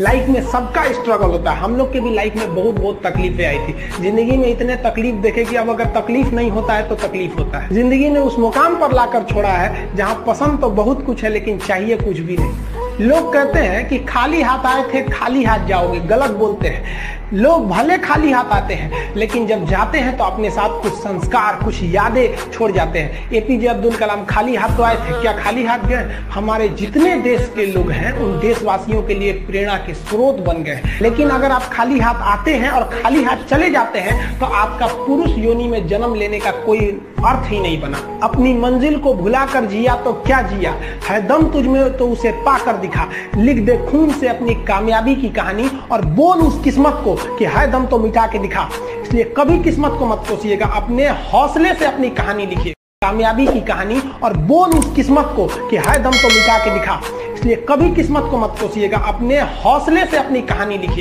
Life में सबका struggle होता है। हम लोग के भी लाइफ में बहुत बहुत तकलीफें आई थी। जिंदगी में इतने तकलीफ देखे कि अब अगर तकलीफ नहीं होता है तो तकलीफ होता है। जिंदगी ने उस मुकाम पर लाकर छोड़ा है जहां पसंद तो बहुत कुछ है लेकिन चाहिए कुछ भी नहीं। लोग कहते हैं कि खाली हाथ आए थे खाली हाथ जाओगे, गलत बोलते हैं। लोग भले खाली हाथ आते हैं लेकिन जब जाते हैं तो अपने साथ कुछ संस्कार, कुछ यादें छोड़ जाते हैं। एपीजे अब्दुल कलाम खाली हाथ तो आए थे, क्या खाली हाथ गए? हमारे जितने देश के लोग हैं उन देशवासियों के लिए प्रेरणा के स्रोत बन गए। लेकिन अगर आप खाली हाथ आते हैं और खाली हाथ चले जाते हैं तो आपका पुरुष योनि में जन्म लेने का कोई अर्थ ही नहीं बना। अपनी मंजिल को भुलाकर जिया तो क्या जिया, है दम तुझमें तो उसे पाकर दिखा। लिख दे खून से अपनी कामयाबी की कहानी और बोल उस किस्मत को कि है दम तो मिटा के दिखा। इसलिए कभी किस्मत को मत कोसिएगा, अपने हौसले से अपनी कहानी लिखिए, कामयाबी की कहानी और बोल उस किस्मत को कि है दम तो मिटा के दिखा। इसलिए कभी किस्मत को मत कोसिएगा, अपने हौसले से अपनी कहानी लिखिए।